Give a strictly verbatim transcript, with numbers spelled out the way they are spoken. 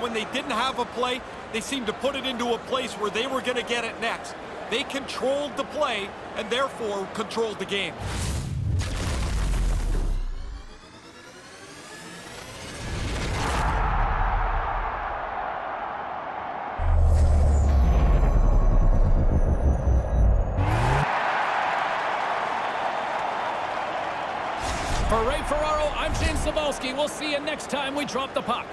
and when they didn't have a play, they seemed to put it into a place where they were going to get it next. They controlled the play and therefore controlled the game. For Ray Ferraro, I'm James Cebalski. We'll see you next time we drop the puck.